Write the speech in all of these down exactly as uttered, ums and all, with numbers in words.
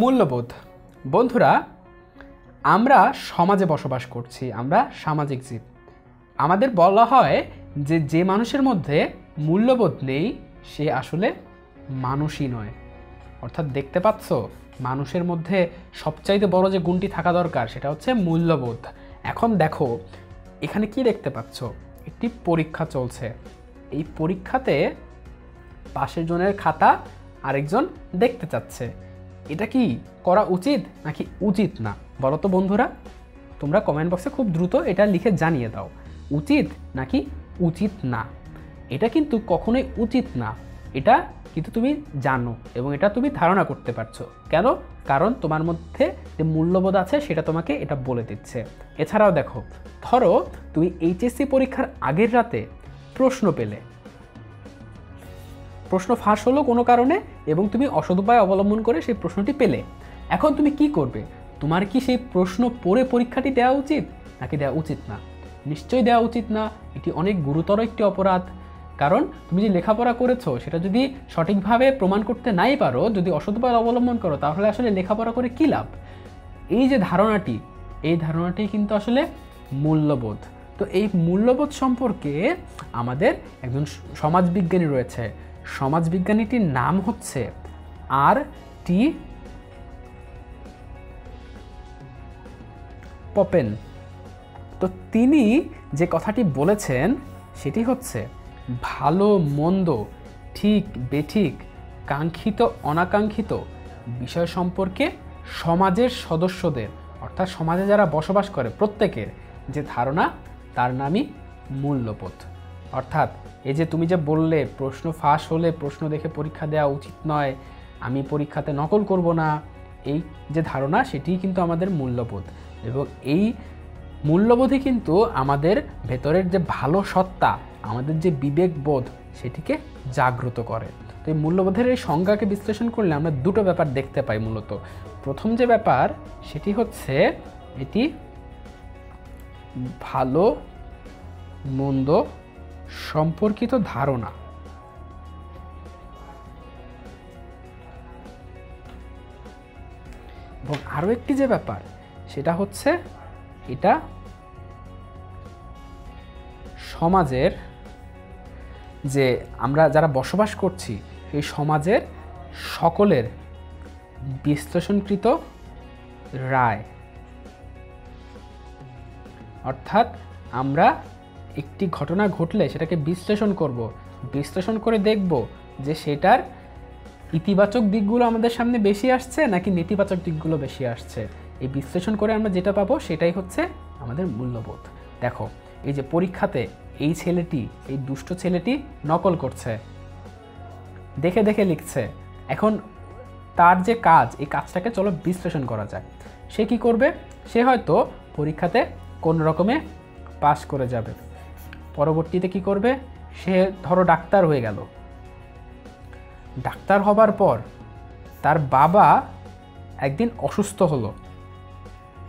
মূল্যবোধ। বন্ধুরা, আমরা সমাজে বসবাস করছি, আমরা সামাজিক জীব। আমাদের বলা হয় যে যে মানুষের মধ্যে মূল্যবোধ নেই সে আসলে মানুষই নয়। অর্থাৎ দেখতে পাচ্ছ, মানুষের মধ্যে সবচাইতে বড় যে গুণটি থাকা দরকার সেটা হচ্ছে মূল্যবোধ। এখন দেখো এখানে কি দেখতে পাচ্ছ, একটি পরীক্ষা চলছে। এই পরীক্ষাতে পাশের জনের খাতা আরেকজন দেখতে চাচ্ছে। এটা কি করা উচিত নাকি উচিত না বলো তো বন্ধুরা? তোমরা কমেন্ট বক্সে খুব দ্রুত এটা লিখে জানিয়ে দাও, উচিত নাকি উচিত না। এটা কিন্তু কখনোই উচিত না, এটা কিন্তু তুমি জানো এবং এটা তুমি ধারণা করতে পারছো। কেন? কারণ তোমার মধ্যে যে মূল্যবোধ আছে সেটা তোমাকে এটা বলে দিচ্ছে। এছাড়াও দেখো, ধরো তুমি এইচএসসি পরীক্ষার আগের রাতে প্রশ্ন পেলে, প্রশ্ন ফাঁস হলো কোনো কারণে এবং তুমি অসৎ উপায় অবলম্বন করে সেই প্রশ্নটি পেলে। এখন তুমি কি করবে? তোমার কি সেই প্রশ্ন পড়ে পরীক্ষাটি দেওয়া উচিত নাকি দেওয়া উচিত না? নিশ্চয়ই দেওয়া উচিত না। এটি অনেক গুরুতর একটি অপরাধ। কারণ তুমি যে লেখাপড়া করেছো সেটা যদি সঠিকভাবে প্রমাণ করতে নাই পারো, যদি অসৎ উপায় অবলম্বন করো, তাহলে আসলে লেখাপড়া করে কী লাভ? এই যে ধারণাটি, এই ধারণাটি কিন্তু আসলে মূল্যবোধ। তো এই মূল্যবোধ সম্পর্কে আমাদের একজন সমাজবিজ্ঞানী রয়েছে। সমাজবিজ্ঞানীটির নাম হচ্ছে আর টি পপেন। তো তিনি যে কথাটি বলেছেন সেটি হচ্ছে, ভালো মন্দ, ঠিক বেঠিক, কাঙ্ক্ষিত অনাকাঙ্ক্ষিত বিষয় সম্পর্কে সমাজের সদস্যদের, অর্থাৎ সমাজে যারা বসবাস করে প্রত্যেকের যে ধারণা, তার নামই মূল্যবোধ। অর্থাৎ এই যে তুমি যে বললে প্রশ্ন ফাঁস হলে প্রশ্ন দেখে পরীক্ষা দেওয়া উচিত নয়, আমি পরীক্ষাতে নকল করব না, এই যে ধারণা সেটিই কিন্তু আমাদের মূল্যবোধ। এবং এই মূল্যবোধই কিন্তু আমাদের ভেতরের যে ভালো সত্তা, আমাদের যে বিবেকবোধ, সেটিকে জাগ্রত করে। তো এই মূল্যবোধের এই সংজ্ঞাকে বিশ্লেষণ করলে আমরা দুটো ব্যাপার দেখতে পাই মূলত। প্রথম যে ব্যাপার সেটি হচ্ছে এটি ভালো মন্দ সম্পর্কিত ধারণা, এবং আরও একটি যে ব্যাপার সেটা হচ্ছে এটা সমাজের, যে আমরা যারা বসবাস করছি সেই সমাজের সকলের বিশ্লেষণকৃত রায়। অর্থাৎ আমরা একটি ঘটনা ঘটলে সেটাকে বিশ্লেষণ করব, বিশ্লেষণ করে দেখব যে সেটার ইতিবাচক দিকগুলো আমাদের সামনে বেশি আসছে নাকি নেতিবাচক দিকগুলো বেশি আসছে। এই বিশ্লেষণ করে আমরা যেটা পাবো সেটাই হচ্ছে আমাদের মূল্যবোধ। দেখো এই যে পরীক্ষাতে এই ছেলেটি, এই দুষ্ট ছেলেটি নকল করছে, দেখে দেখে লিখছে। এখন তার যে কাজ, এই কাজটাকে চলো বিশ্লেষণ করা যাক। সে কি করবে? সে হয়তো পরীক্ষাতে কোন রকমে পাস করে যাবে। পরবর্তীতে কি করবে? সে ধরো ডাক্তার হয়ে গেল। ডাক্তার হবার পর তার বাবা একদিন অসুস্থ হলো।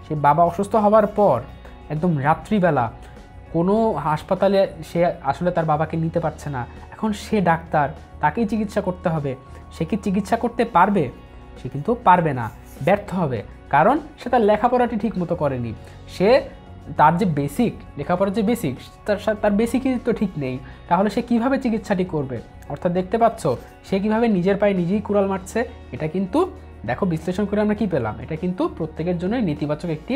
সে বাবা অসুস্থ হওয়ার পর একদম রাত্রিবেলা কোনো হাসপাতালে সে আসলে তার বাবাকে নিতে পারছে না। এখন সে ডাক্তার, তাকেই চিকিৎসা করতে হবে। সে কি চিকিৎসা করতে পারবে? সে কিন্তু পারবে না, ব্যর্থ হবে। কারণ সে তার লেখাপড়াটি ঠিক মতো করেনি। সে তার যে বেসিক লেখাপড়ার যে বেসিক, তার তার বেসিকই তো ঠিক নেই। তাহলে সে কিভাবে চিকিৎসাটি করবে? অর্থাৎ দেখতে পাচ্ছ সে কিভাবে নিজের পায়ে নিজেই কুড়াল মারছে। এটা কিন্তু দেখো বিশ্লেষণ করে আমরা কি পেলাম, এটা কিন্তু প্রত্যেকের জন্যই নেতিবাচক একটি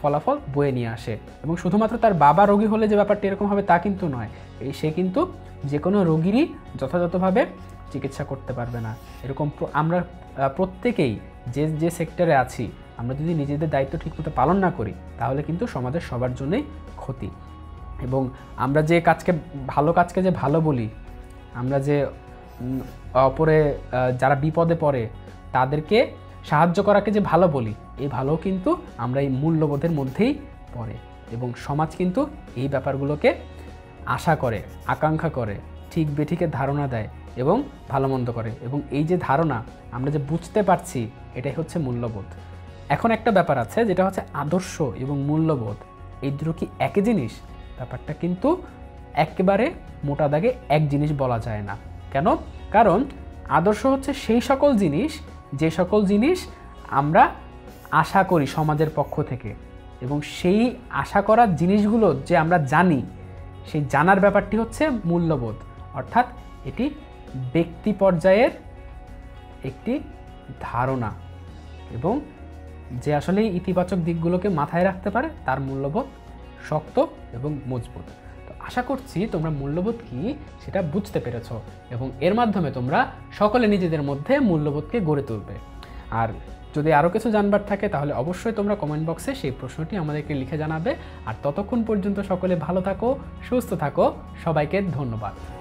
ফলাফল বয়ে নিয়ে আসে। এবং শুধুমাত্র তার বাবা রোগী হলে যে ব্যাপারটা এরকম হবে তা কিন্তু নয়, এই সে কিন্তু যে কোনো রোগীরই যথাযথভাবে চিকিৎসা করতে পারবে না। এরকম আমরা প্রত্যেকেই যে যে সেক্টরে আছি, আমরা যদি নিজেদের দায়িত্ব ঠিকমতো পালন না করি তাহলে কিন্তু সমাজের সবার জন্যই ক্ষতি। এবং আমরা যে কাজকে ভালো কাজকে যে ভালো বলি, আমরা যে অপরে যারা বিপদে পড়ে তাদেরকে সাহায্য করাকে যে ভালো বলি, এই ভালো কিন্তু আমরা এই মূল্যবোধের মধ্যেই পড়ে। এবং সমাজ কিন্তু এই ব্যাপারগুলোকে আশা করে, আকাঙ্ক্ষা করে, ঠিক বেঠিকের ধারণা দেয় এবং ভালো মন্দ করে। এবং এই যে ধারণা আমরা যে বুঝতে পারছি, এটাই হচ্ছে মূল্যবোধ। এখন একটা ব্যাপার আছে যেটা হচ্ছে আদর্শ এবং মূল্যবোধ, এই দুটো কি একই জিনিস? ব্যাপারটা কিন্তু একেবারে মোটা দাগে এক জিনিস বলা যায় না। কেন? কারণ আদর্শ হচ্ছে সেই সকল জিনিস যে সকল জিনিস আমরা আশা করি সমাজের পক্ষ থেকে এবং সেই আশা করার জিনিসগুলো যে আমরা জানি সেই জানার ব্যাপারটি হচ্ছে মূল্যবোধ অর্থাৎ এটি ব্যক্তি পর্যায়ের একটি ধারণা এবং যে আসলে ইতিবাচক দিকগুলোকে মাথায় রাখতে পারে তার মূল্যবোধ শক্ত এবং মজবুত। তো আশা করছি তোমরা মূল্যবোধ কী সেটা বুঝতে পেরেছ এবং এর মাধ্যমে তোমরা সকলে নিজেদের মধ্যে মূল্যবোধকে গড়ে তুলবে। আর যদি আরও কিছু জানবার থাকে তাহলে অবশ্যই তোমরা কমেন্ট বক্সে সেই প্রশ্নটি আমাদেরকে লিখে জানাবে। আর ততক্ষণ পর্যন্ত সকলে ভালো থাকো, সুস্থ থাকো। সবাইকে ধন্যবাদ।